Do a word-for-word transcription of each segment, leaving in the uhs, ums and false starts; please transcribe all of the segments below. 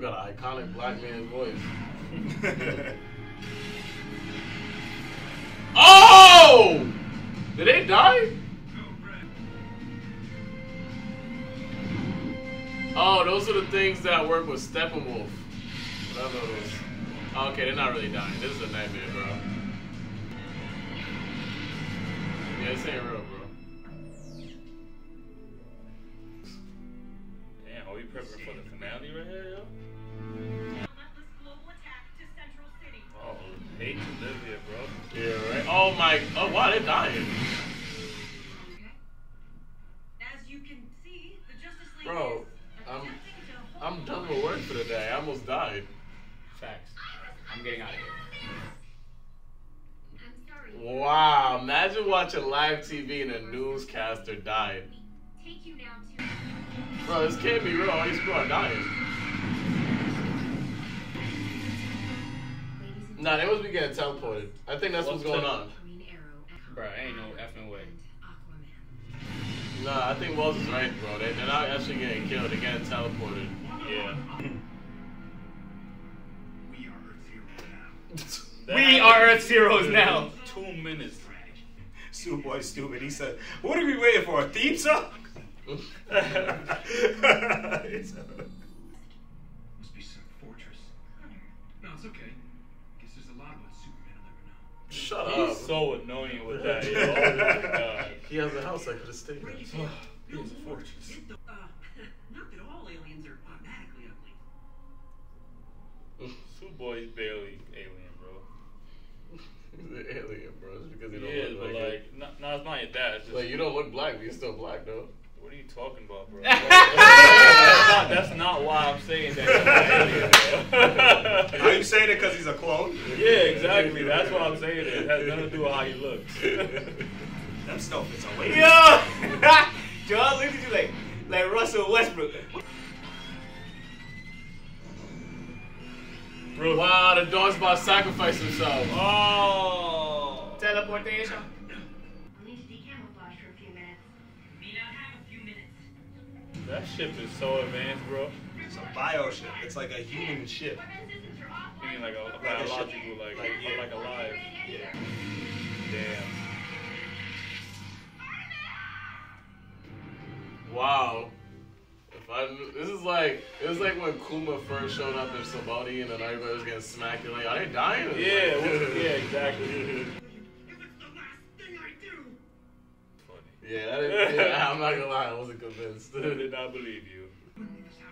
got an iconic black man voice. Oh! Did they die? Oh, those are the things that work with Steppenwolf. What are those? Oh, okay, they're not really dying. This is a nightmare, bro. Yeah, this ain't real, bro. Damn, are we prepping for the finale right here, yo? Oh, hate to live here, bro. Yeah, right? Oh my, oh wow, they're dying. Bro, I'm, I'm done with work for the day. I almost died. Facts. I'm getting out of here. Wow, imagine watching live T V and a newscaster died. Bro, this can't be real. All these people are dying. Nah, they must be getting teleported. I think that's what's going on. Bro, ain't no effing way. Nah, I think Wells is right, bro. They, they're not actually getting killed. They're getting teleported. Yeah. We are Earth Heroes now. We are Earth Heroes now. Two minutes. Superboy stupid. He said, what are we waiting for? A theme song? Must be some fortress. No, it's okay. Guess there's a lot about Superman I'll never know. Shut up. He's so annoying with that. You know? Oh, my God. He has a house I could have stayed in. He has a fortress. Uh, not that all aliens are automatically ugly. Superboy's barely alien, bro. He's an alien, bro. It's because he don't yeah, look like, like it. No, no, it's not your dad. It's just like, you don't look black, but you're still black, though. What are you talking about, bro? that's, not, that's not why I'm saying that. He's an alien, bro. Are you saying it because he's a clone? Yeah, exactly. That's why I'm saying it. It has nothing to do with how he looks. Them snowflakes are waiting. Yo! John looked at you like, like Russell Westbrook. Bro, wow, the dog's about to sacrifice himself. Oh! Teleportation. I'll need to decamouflage for a few minutes. May not have a few minutes. That ship is so advanced, bro. It's a bio ship. It's like a human ship. You mean like a, a biological, like, like, yeah. like alive? Yeah. Damn. Wow, if I, this is like it was like when Kuma first showed up in Sabaody and then everybody was getting smacked. You're like, are they dying? Yeah, yeah, exactly. If it's the last thing I do. Funny. Yeah, that is, yeah, I'm not gonna lie, I wasn't convinced. I did not believe you. Out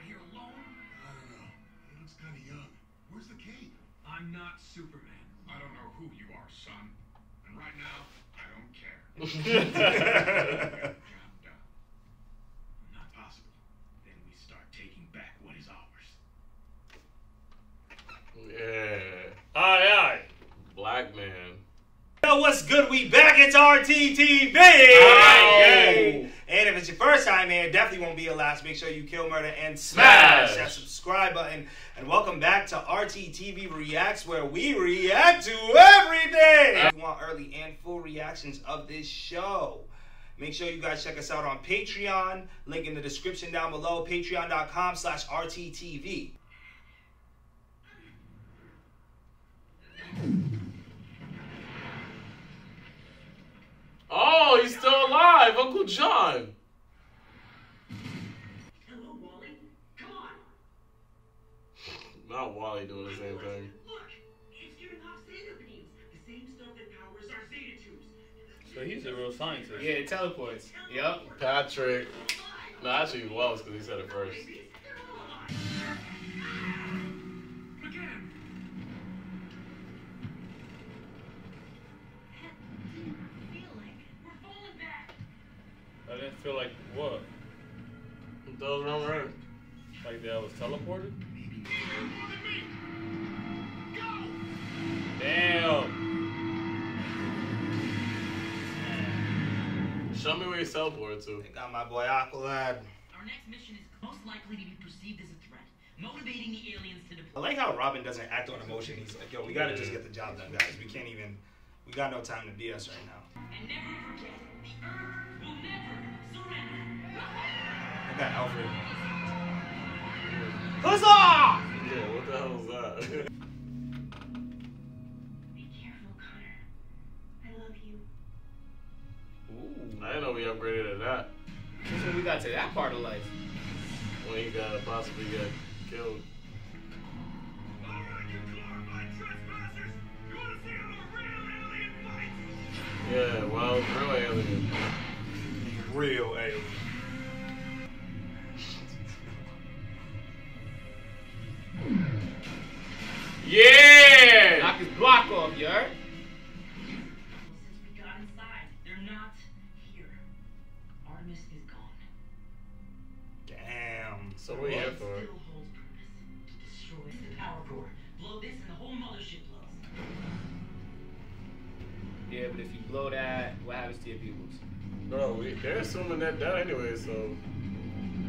here alone? I don't know. He looks kind of young. Where's the cape? I'm not Superman. I don't know who you are, son. And right now, I don't care. Yeah. Aye, aye. Black man. Yo, what's good? We back. It's R T T V. Aye. And if it's your first time here, definitely won't be your last. Make sure you kill, murder, and smash, smash that subscribe button. And welcome back to R T T V Reacts, where we react to everything. If you want early and full reactions of this show, make sure you guys check us out on Patreon. Link in the description down below. Patreon.com slash RTTV. Oh, he's still alive, Uncle John. Hello, Wally. Come on. Not Wally doing the same thing. Look, it's giving off theta beams, the same stuff that powers our theta tubes. So he's a real scientist. Yeah, it teleports. Yep. Patrick. No, actually, Wells, because he said it first. Feel like what? Those wrong around. Like that I was teleported? Damn. Show me where you teleported to. I got my boy Aqualad. Our next mission is most likely to be perceived as a threat, motivating the aliens to deploy. I like how Robin doesn't act on emotion. He's like, yo, we gotta just get the job done, guys. We can't even, we got no time to B S right now. And never forget, the Earth will never. That Alfred. Huzzah! the hell was that? Be careful, Connor. I love you. Ooh. I didn't know we upgraded to that. That's when we got to that part of life. When you gotta possibly get killed. Yeah, well, real alien. Real alien. Yeah! Knock his block off, you heard? Since we got inside, they're not here. Artemis is gone. Damn. So what are you here for? It still holds purpose to destroy the power core. Blow this and the whole mothership blows. Yeah, but if you blow that, what happens to your pupils? Bro, we, they're assuming that down anyway, so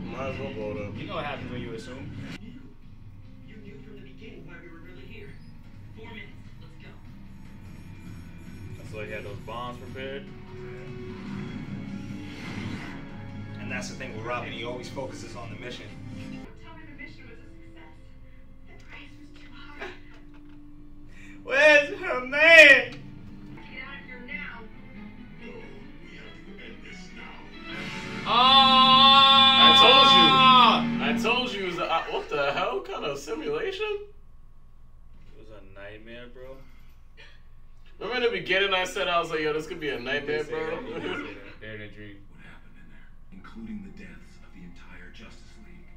might as well blow it up. You know what happens when you assume. You knew from the beginning why we were really here. Four minutes, let's go. That's why you had those bombs prepared. Yeah. And that's the thing with Robin, he always focuses on the mission. Tell me the mission was a success. The price was too high. Where's her man? Oh, I told you. I told you it was a, what the hell kind of simulation? It was a nightmare, bro. Remember in the beginning I said, I was like, yo, this could be a nightmare, bro. They're in a dream. What happened in there? Including the deaths of the entire Justice League.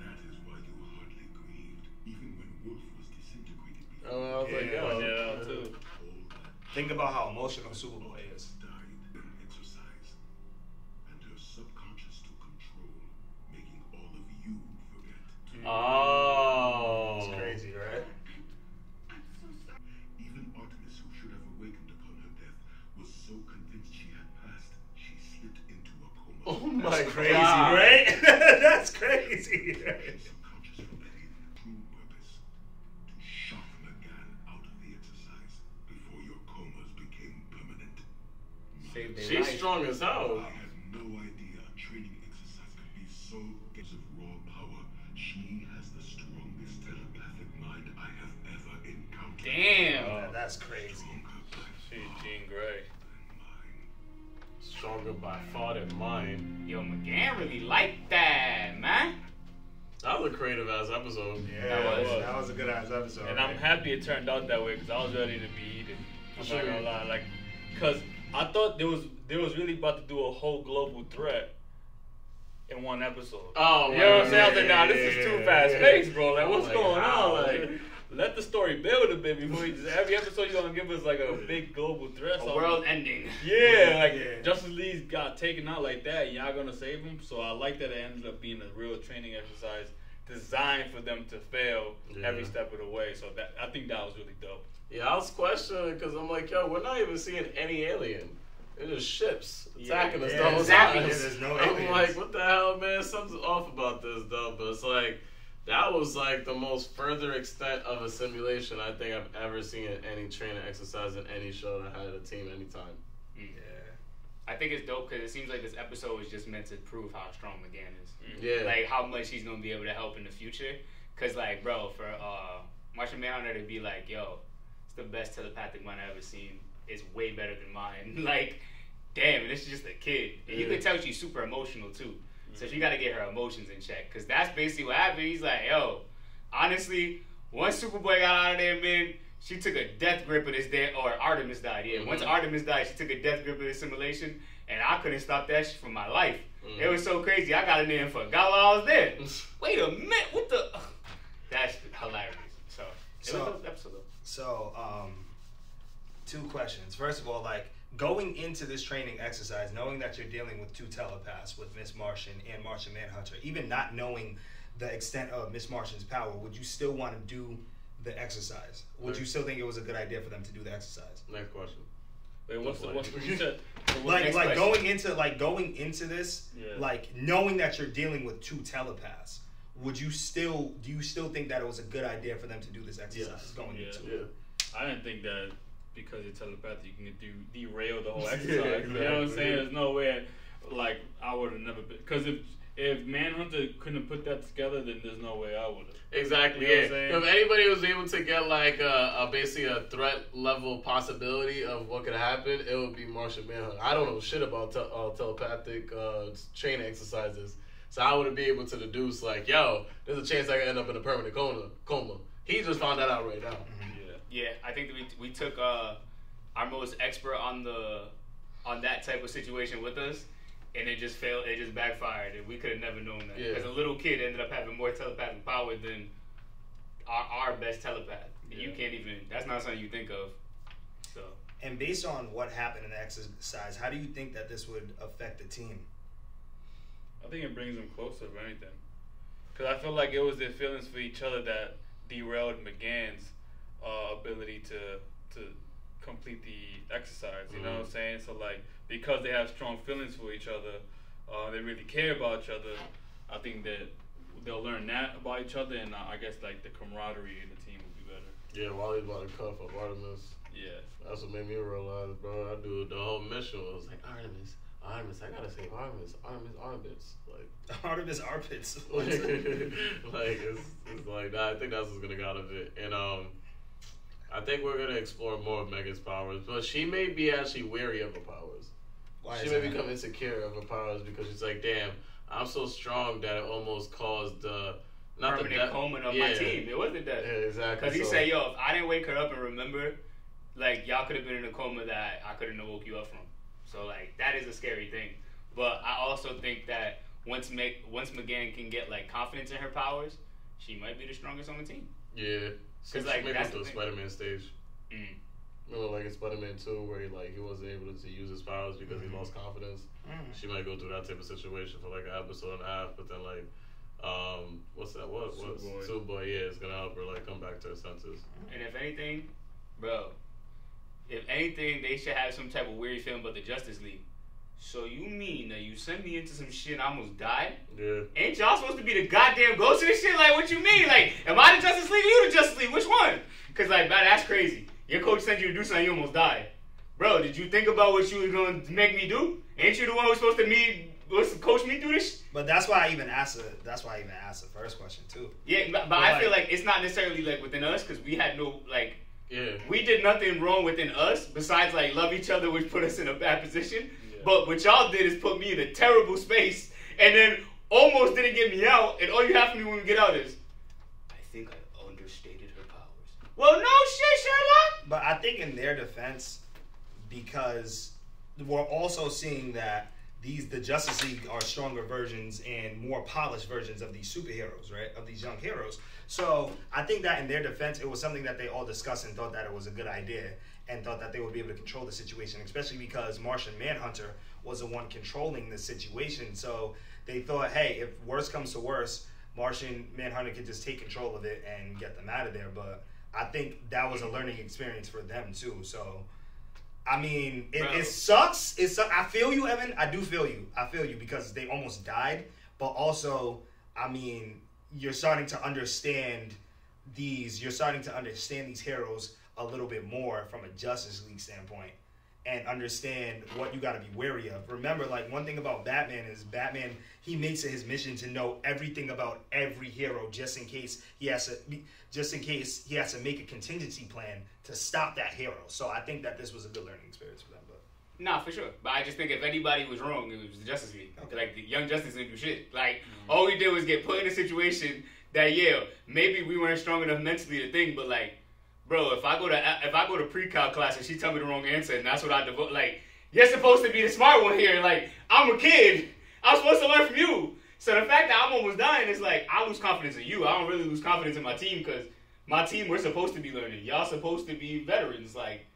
That is why you were hardly grieved, even when Wolf was disintegrated. Oh, I was yeah, like, yo, yeah, yeah, too. Think about how emotional Superboy is. Oh, it's crazy, right? I'm so sorry. Even Artemis, who should have awakened upon her death, was so convinced she had passed, she slipped into a coma. Oh my That's crazy, God. Right? That's crazy. Subconscious from any true purpose to shock M'gann out of the exercise before your comas became permanent. She's life. Strong as hell. I had no idea training exercise could be so gives of raw power. She has the strongest telepathic mind I have ever encountered. Damn, oh, that's crazy. She's Jean Grey. Stronger by far than mine. Yo, M'gann really liked that, man. That was a creative ass episode. Yeah, that was, that was a good ass episode. And right? I'm happy it turned out that way because I was ready to be eaten. I'm sure. Not gonna lie, like, cause I thought there was there was really about to do a whole global threat. In one episode. Oh, you know what I'm saying? I was like, nah, this is too fast paced, bro. Like, what's going on? Like, let the story build a bit before you just, every episode you're gonna give us like a big global threat. A world ending. Yeah, like Justice League got taken out like that. Y'all gonna save him? So I like that it ended up being a real training exercise designed for them to fail every step of the way. So that I think that was really dope. Yeah, I was questioning because I'm like, yo, we're not even seeing any alien. It's just ships attacking yeah, us yeah, the whole exactly. time. There's no aliens. I'm like, what the hell, man? Something's off about this, though. But it's like, that was like the most further extent of a simulation I think I've ever seen in any training exercise in any show that had a team anytime. Yeah. I think it's dope because it seems like this episode was just meant to prove how strong M'gann is. Mm-hmm. Yeah. Like, how much he's going to be able to help in the future. Because, like, bro, for uh, Martian Manhunter to be like, yo, it's the best telepathic mind I've ever seen. Is way better than mine. Like, damn, this is just a kid. And yeah. You can tell she's super emotional too. Mm-hmm. So she got to get her emotions in check. Cause that's basically what happened. He's like, yo, honestly, once Superboy got out of there, man, she took a death grip of this day, or Artemis died. Yeah, mm-hmm. Once Artemis died, she took a death grip of this simulation, and I couldn't stop that shit from my life. Mm-hmm. It was so crazy. I got in there and forgot while I was there. Wait a minute, what the? That's hilarious. So it so, was an episode. So um. Two questions. First of all, like, going into this training exercise, knowing that you're dealing with two telepaths, with Miss Martian and Martian Manhunter, even not knowing the extent of Miss Martian's power, would you still want to do the exercise? Would you still think it was a good idea for them to do the exercise? Next question. Wait, what's the what's what you said? Like, like going into like going into this, yeah. like knowing that you're dealing with two telepaths, would you still do you still think that it was a good idea for them to do this exercise yes. going yeah, into yeah. it? I didn't think that. Because you're telepathic, you can do, derail the whole exercise. Yeah, exactly. You know what I'm saying? There's no way, like, I would have never been. Because if, If Manhunter couldn't have put that together, then there's no way I would have. Exactly. You know yeah. If anybody was able to get like a, a basically a threat level possibility of what could happen, it would be Martian Manhunter. I don't know shit about te uh, telepathic uh, training exercises, so I wouldn't be able to deduce like, yo, there's a chance I could end up in a permanent coma. Coma. He just found that out right now. Yeah. Yeah. I think that we we took uh, our most expert on the on that type of situation with us. And it just failed. It just backfired. And we could have never known that. Because yeah. a little kid ended up having more telepathic power than our, our best telepath. Yeah. You can't even. That's not something you think of. So. And based on what happened in the exercise, how do you think that this would affect the team? I think it brings them closer, if anything. Because I feel like it was their feelings for each other that derailed M'gann's uh, ability to to complete the exercise. You mm-hmm. know what I'm saying? So like. Because they have strong feelings for each other, uh, they really care about each other. I think that they'll learn that about each other, and uh, I guess like the camaraderie in the team would be better. Yeah, Wally's about to cuff up Artemis. Yeah, that's what made me realize, bro. I do the whole mission. I was like, Artemis, Artemis, I gotta save Artemis, Artemis, Artemis, like Artemis, Artemis. like, it's, it's like nah, I think that's what's gonna get out of it, and um. I think we're gonna explore more of Megan's powers, but she may be actually wary of her powers. Why she may become insecure of her powers because she's like, damn, I'm so strong that it almost caused the... Not permanent the coma of yeah. my team. It wasn't that. Yeah, exactly. Because he so. said, yo, if I didn't wake her up and remember, like, y'all could have been in a coma that I couldn't have woke you up from. So, like, that is a scary thing. But I also think that once, Meg once M'gann can get, like, confidence in her powers, she might be the strongest on the team. Yeah. Because, like, maybe that's the Spider-Man stage. Mm. Remember, like in Spider-Man two, where he like he wasn't able to use his powers because mm-hmm. he lost confidence. Mm. She might go through that type of situation for like an episode and a half, but then like, um, what's that? What? Superboy. Superboy, yeah, it's gonna help her like come back to her senses. And if anything, bro, if anything, they should have some type of weird film about the Justice League. So you mean that you sent me into some shit and I almost died? Yeah. Ain't y'all supposed to be the goddamn ghost of this shit? Like, what you mean? Like, am I the Justice League or you the Justice League? Which one? Because, like, man, that's crazy. Your coach sent you to do something, you almost died. Bro, did you think about what you was going to make me do? Ain't you the one who's supposed to me, who's coach me through this? But that's why I even asked the, that's why I even asked the first question, too. Yeah, but, but, but I like, feel like it's not necessarily, like, within us because we had no, like... Yeah. We did nothing wrong within us besides, like, love each other, which put us in a bad position. But what y'all did is put me in a terrible space and then almost didn't get me out. And all you have for me when we get out is, I think I understated her powers. Well, no shit, Sherlock. But I think in their defense, because we're also seeing that these the Justice League are stronger versions and more polished versions of these superheroes, right? Of these young heroes. So I think that in their defense, it was something that they all discussed and thought that it was a good idea. And thought that they would be able to control the situation, especially because Martian Manhunter was the one controlling the situation. So they thought, hey, if worse comes to worse, Martian Manhunter could just take control of it and get them out of there. But I think that was a learning experience for them, too. So, I mean, it, it sucks. It su I feel you, Evan. I do feel you. I feel you because they almost died. But also, I mean, you're starting to understand these. You're starting to understand these heroes a little bit more from a Justice League standpoint and understand what you got to be wary of. Remember, like, one thing about Batman is Batman, he makes it his mission to know everything about every hero just in case he has to, just in case he has to make a contingency plan to stop that hero. So I think that this was a good learning experience for them. But nah, for sure. But I just think if anybody was wrong, it was the Justice League. Okay. Like, the Young Justice didn't do shit. Like, mm-hmm. all we did was get put in a situation that, yeah, maybe we weren't strong enough mentally to think, but, like, bro, if I go to if I go to pre-cal class and she tell me the wrong answer and that's what I devote, like, you're supposed to be the smart one here. Like, I'm a kid. I'm supposed to learn from you. So the fact that I'm almost dying is like, I lose confidence in you. I don't really lose confidence in my team because my team, we're supposed to be learning. Y'all supposed to be veterans. Like,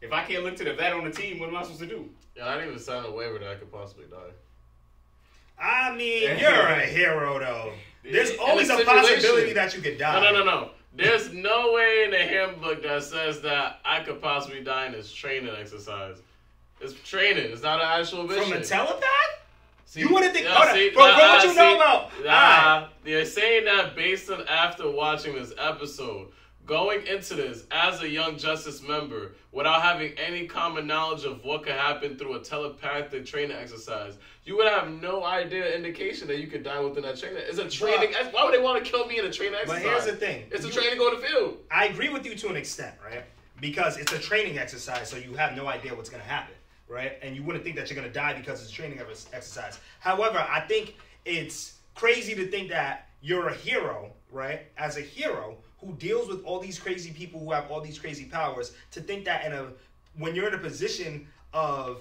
if I can't look to the vet on the team, what am I supposed to do? Yeah, I didn't even sign a waiver that I could possibly die. I mean, you're a hero, though. There's always a possibility that you could die. No, no, no, no. There's no way in the handbook that says that I could possibly die in this training exercise. It's training. It's not an actual mission. From a telepath? See, you wouldn't think... Nah, see, bro, nah, bro, what you see, know about? Nah, right. They're saying that based on after watching this episode. Going into this as a Young Justice member without having any common knowledge of what could happen through a telepathic training exercise, you would have no idea indication that you could die within that training. It's a training. But, why would they want to kill me in a training exercise? But here's the thing: it's a you, training on the field. I agree with you to an extent, right? Because it's a training exercise, so you have no idea what's going to happen, right? And you wouldn't think that you're going to die because it's a training exercise. However, I think it's crazy to think that you're a hero, right? As a hero who deals with all these crazy people who have all these crazy powers, to think that in a when you're in a position of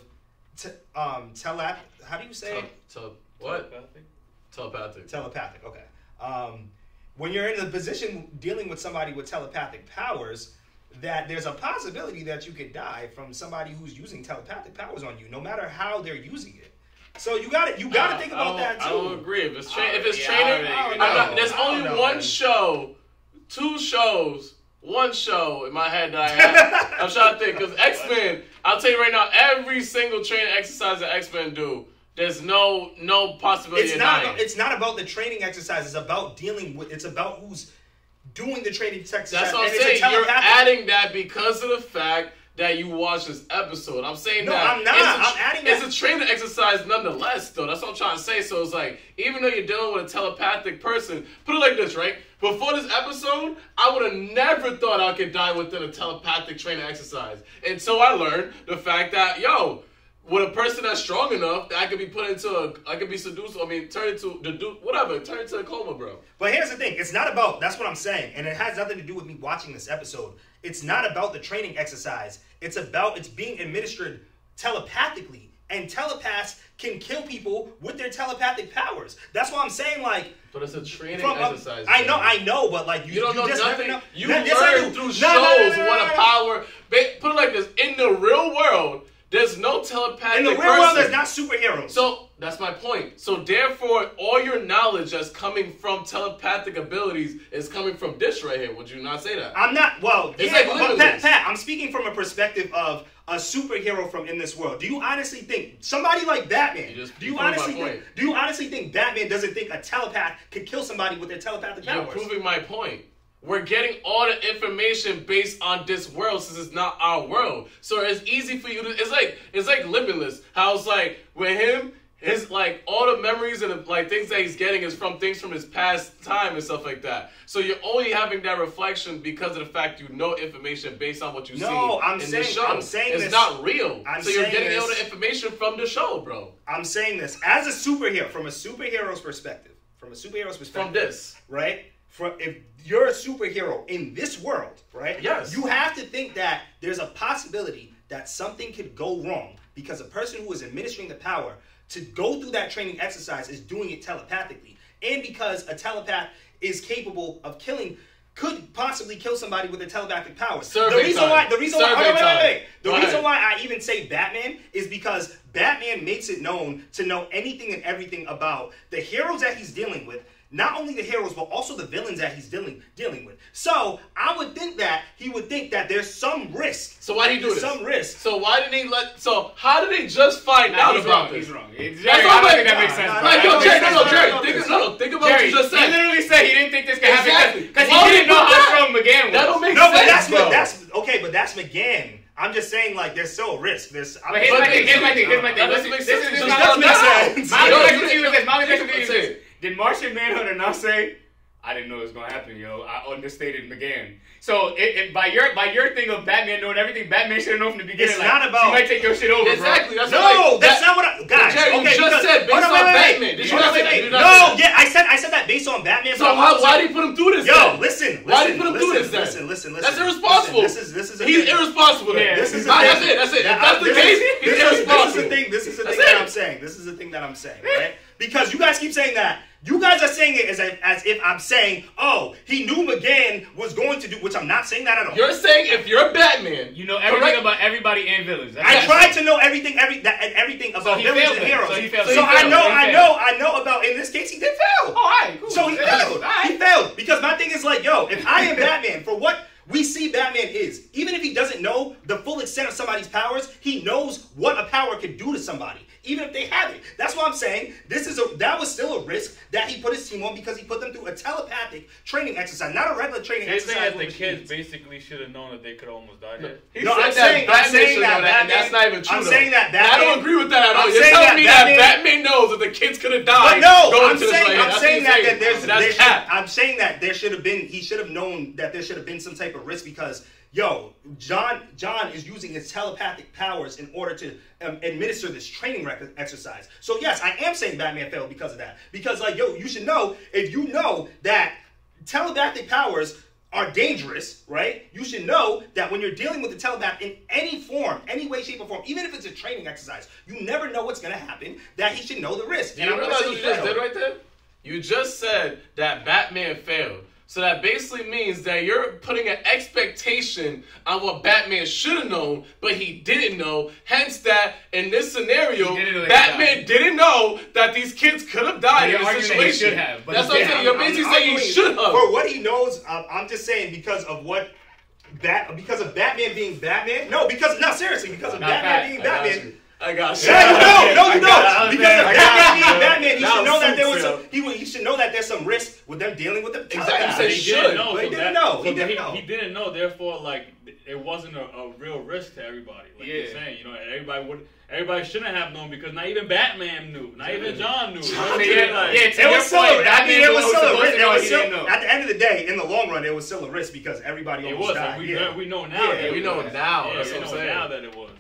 t um telep how do you say it? Tele what telepathic telepathic telepathic okay um when you're in a position dealing with somebody with telepathic powers, that there's a possibility that you could die from somebody who's using telepathic powers on you, no matter how they're using it. So you got You got to uh, think about that too. I don't agree. If it's, tra if it's yeah, training, I I there's only know, one man. show. Two shows, one show in my head that I have. I'm trying to think, because X Men, I'll tell you right now, every single training exercise that X Men do, there's no no possibility it's of not dying. About, it's not about the training exercise. It's about dealing with. It's about who's doing the training exercise. That's what I'm and saying. You're adding that because of the fact that you watched this episode. I'm saying no, that I'm not. It's a, I'm adding it's a training exercise nonetheless, though. That's what I'm trying to say. So it's like, even though you're dealing with a telepathic person, put it like this, right? Before this episode, I would have never thought I could die within a telepathic training exercise. And so I learned the fact that, yo, with a person that's strong enough, I could be put into a, I could be seduced, I mean, turn into, the whatever, turn into a coma, bro. But here's the thing, it's not about, that's what I'm saying, and it has nothing to do with me watching this episode. It's not about the training exercise. It's about, it's being administered telepathically, and telepaths can kill people with their telepathic powers. That's why I'm saying, like... But it's a training from, um, exercise. I know, I know, but like... You, you don't you know just nothing. Know. You that, learn through no, shows no, no, no, what a power... Put it like this, in the real world... There's no telepathic In the real person. world, there's not superheroes. So, that's my point. So, therefore, all your knowledge that's coming from telepathic abilities is coming from this right here. Would you not say that? I'm not. Well, it's yeah, like but Pat, Pat, I'm speaking from a perspective of a superhero from in this world. Do you honestly think somebody like Batman, you just, do, you honestly think, do you honestly think Batman doesn't think a telepath could kill somebody with their telepathic powers? You're proving my point. We're getting all the information based on this world since it's not our world. So it's easy for you to, it's like, it's like limitless. How it's like, with him, his like, all the memories and the, like things that he's getting is from things from his past time and stuff like that. So you're only having that reflection because of the fact you know information based on what you see. No, I'm in saying, the show. I'm saying it's this. not real. I'm so you're getting this. all the information from the show, bro. I'm saying this as a superhero, from a superhero's perspective, from a superhero's perspective. From this. Right? From, if you're a superhero in this world, right? Yes. You have to think that there's a possibility that something could go wrong because a person who is administering the power to go through that training exercise is doing it telepathically. And because a telepath is capable of killing, could possibly kill somebody with their telepathic powers. Survey the reason time. why, the reason Survey why, oh, wait, wait, wait, wait. The Go reason ahead. why I even say Batman is because Batman makes it known to know anything and everything about the heroes that he's dealing with. Not only the heroes, but also the villains that he's dealing dealing with. So I would think that he would think that there's some risk. So why did he do this? Some risk. So why did he let? So how did they just find nah, out he's about wrong, this? He's wrong. Jerry, That's I don't think that makes sense. Like, yo, Jerry, no, no, Jerry, think, no, no, think about Jerry, what you just said. He literally said he didn't think this could exactly. happen because he didn't know how strong M'gann was. That don't make no, sense. No, but that's bro. what that's okay, but that's M'gann. I'm just saying, like, there's still a risk. There's. But here's my thing. Here's my thing. Here's my thing. This is not nonsense. My question to you is this. My question to you is this. Did Martian Manhunter not say, I didn't know it was going to happen, yo. I understated M'gann. So, it, it, by your by your thing of Batman knowing everything, Batman should have known from the beginning. It's like, not about... She might take your shit over, exactly, bro. Exactly. No, like, that's that, not what I... Guys, Jerry, okay, you just because, said based on wait, Batman. Wait, did you not say that? No, yeah, I said, I said that based on Batman. So, why, why did he put him through this, Yo, then? listen, listen. Why did he put him listen, through this, then? Listen, listen, listen. That's irresponsible. Listen, this is, this is a He's thing. irresponsible, yeah. This is That's it, that's it. If that's the case, he's irresponsible. This is the thing that I'm saying. This is the thing that I'm saying, right? Because you guys keep saying that. You guys are saying it as if, as if I'm saying, oh, he knew M'gann was going to do, which I'm not saying that at all. You're saying if you're Batman, you know everything correct? about everybody and villains. That's I tried to know everything, every that, and everything about so villains and heroes. So, he so, so he I failed. know, I know, I know about. In this case, he did fail. All right, cool. So he failed. failed. All right. He failed because my thing is like, yo, if I am Batman, for what we see Batman is, even if he doesn't know the full extent of somebody's powers, he knows what a power could do to somebody. even if they have it. That's what I'm saying. This is a that was still a risk that he put his team on because he put them through a telepathic training exercise, not a regular training they exercise. They think that the kids means. basically should have known that they could almost die. No, he no I'm that saying, I'm saying that, that Batman, that's not even true. I'm though. saying that Batman, I don't agree with that at all. I'm You're telling that me Batman, that Batman knows that the kids could have died. But no, I'm saying, I'm saying that, that there's there should, I'm saying that there should have been he should have known that there should have been some type of risk because. Yo, John John is using his telepathic powers in order to um, administer this training exercise. So, yes, I am saying Batman failed because of that. Because, like, yo, you should know, if you know that telepathic powers are dangerous, right? You should know that when you're dealing with the telepath in any form, any way, shape, or form, even if it's a training exercise, you never know what's going to happen, that he should know the risk. Do you realize what you just did right there? You just said that Batman failed. So that basically means that you're putting an expectation on what Batman should have known, but he didn't know. Hence that, in this scenario, didn't Batman didn't know that these kids could have died in this situation. Should have, but That's what I'm saying. You're basically I'm, I'm saying he should have. For what he knows, I'm, I'm just saying because of what... Bat, because of Batman being Batman? No, because... No, seriously. Because of Not Batman bad. being Batman... I got you. Yeah, you know, no, you know, got, because of Batman being Batman, you should know that there was some, he, he should know that there's some risk with them dealing with the exactly. He should, didn't know, but so he didn't that, know. So he didn't he, know. He didn't know. Therefore, like it wasn't a, a real risk to everybody. Like yeah. you're saying, you know, everybody would, everybody shouldn't have known because not even Batman knew, not even John knew. John knew. Yeah, like, yeah, it was still. I mean, it was still a risk. It was still, at the end of the day, in the long run, it was still a risk because everybody almost died. It was. We know now. Yeah, we know now. That's what I'm saying. Now that it was.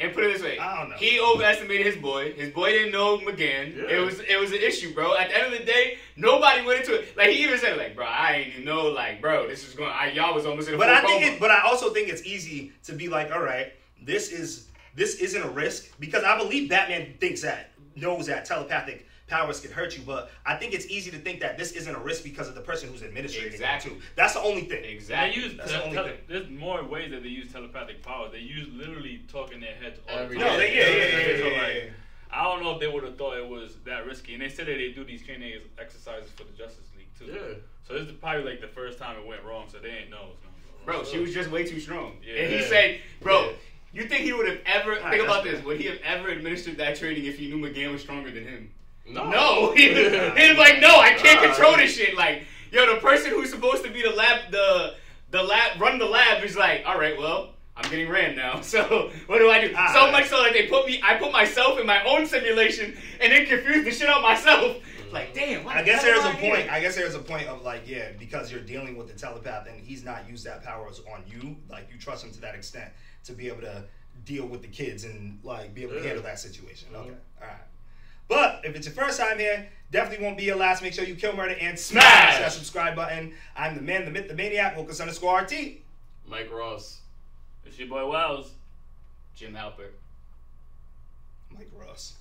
And put it this way, I don't know. He overestimated his boy. His boy didn't know M'gann. Yeah. It was it was an issue, bro. At the end of the day, nobody went into it. Like he even said, like, bro, I didn't even know, like, bro, this is going. Y'all was almost in a but I think, it, but I also think it's easy to be like, all right, this is this isn't a risk because I believe Batman thinks that knows that telepathic powers can hurt you, but I think it's easy to think that this isn't a risk because of the person who's administrating exactly. it too. That's the only thing. Exactly. They use That's the only thing. There's more ways that they use telepathic powers. They use literally talking their heads all the time. No, they, yeah, yeah, yeah, yeah, so like, yeah, yeah. I don't know if they would have thought it was that risky. And they said that they do these training exercises for the Justice League too. Yeah. So this is probably like the first time it went wrong. So they ain't know. Bro, bro, she was just way too strong. Yeah. And he yeah. said, bro. Yeah. You think he would have ever? Right, think about this. Bad. Would he have ever administered that training if he knew M'gann was stronger than him? No, no. He was like, no, I can't control this shit. Like, yo, the person who's supposed to be the lab, the the lab, run the lab is like, all right, well, I'm getting ran now. So what do I do? Uh, so much so that like, they put me, I put myself in my own simulation and then confused the shit out myself. Like, damn. What I guess there's a point. I guess there's a point of like, yeah, because you're dealing with the telepath and he's not used that powers on you. Like, you trust him to that extent to be able to deal with the kids and like be able to yeah. handle that situation. Okay, mm-hmm. all right. But if it's your first time here, definitely won't be your last. Make sure you kill, murder, and smash, smash that subscribe button. I'm the man, the myth, the maniac, Focus underscore R T. Mike Ross. It's your boy Wells. Jim Alpert. Mike Ross.